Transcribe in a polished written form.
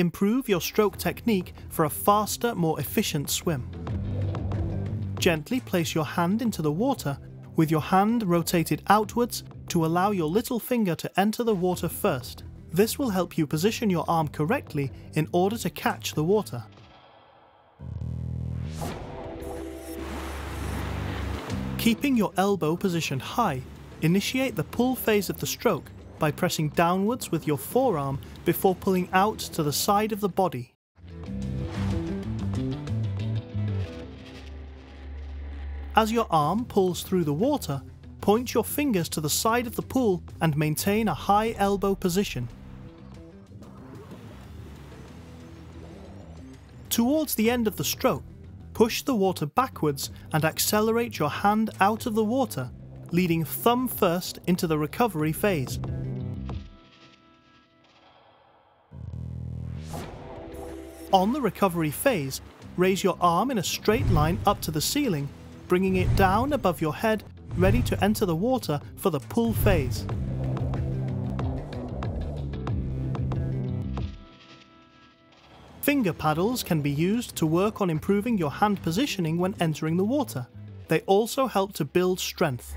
Improve your stroke technique for a faster, more efficient swim. Gently place your hand into the water with your hand rotated outwards to allow your little finger to enter the water first. This will help you position your arm correctly in order to catch the water. Keeping your elbow positioned high, initiate the pull phase of the stroke by pressing downwards with your forearm before pulling out to the side of the body. As your arm pulls through the water, point your fingers to the side of the pool and maintain a high elbow position. Towards the end of the stroke, push the water backwards and accelerate your hand out of the water, leading thumb first into the recovery phase. On the recovery phase, raise your arm in a straight line up to the ceiling, bringing it down above your head, ready to enter the water for the pull phase. Finger paddles can be used to work on improving your hand positioning when entering the water. They also help to build strength.